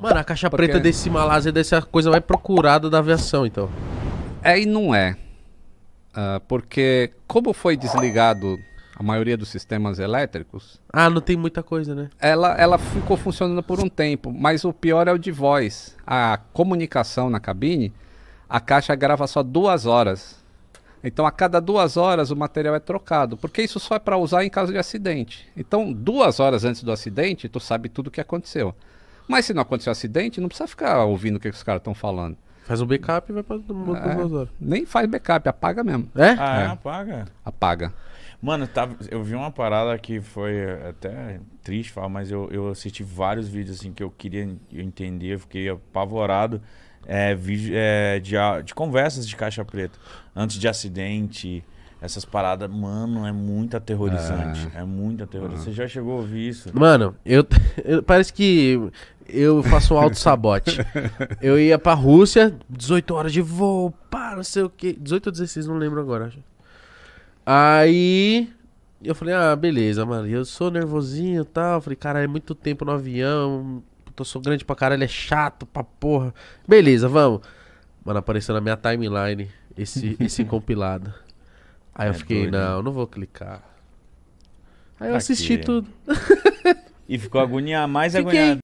Mano, a caixa preta desse Malásia, dessa coisa mais procurada da aviação, então. É e não é. Porque como foi desligado a maioria dos sistemas elétricos... Ah, não tem muita coisa, né? Ela ficou funcionando por um tempo, mas o pior é o de voz. A comunicação na cabine, a caixa grava só 2 horas. Então a cada 2 horas o material é trocado, porque isso só é para usar em caso de acidente. Então 2 horas antes do acidente, tu sabe tudo o que aconteceu. Mas se não aconteceu acidente, não precisa ficar ouvindo o que os caras estão falando. Faz um backup e vai para 2 horas. Nem faz backup, apaga mesmo. É? Ah, é, apaga? Apaga. Mano, eu vi uma parada que foi até triste falar, mas eu assisti vários vídeos assim que eu queria entender, eu fiquei apavorado. Vídeo de conversas de caixa preta antes de acidente, essas paradas, mano, é muito aterrorizante. É muito aterrorizante. Você já chegou a ouvir isso? Mano, eu parece que eu faço um autossabote. Eu ia pra Rússia, 18 horas de voo, pá, não sei o que, 18 ou 16, não lembro agora. Aí eu falei, ah, beleza, mano, eu sou nervosinho e tal. Falei, cara, é muito tempo no avião. Eu sou grande pra caralho, é chato pra porra. Beleza, vamos. Mano, apareceu na minha timeline esse compilado. Aí eu fiquei, doido. Não vou clicar. Aí eu assisti tudo. E ficou mais agoniado.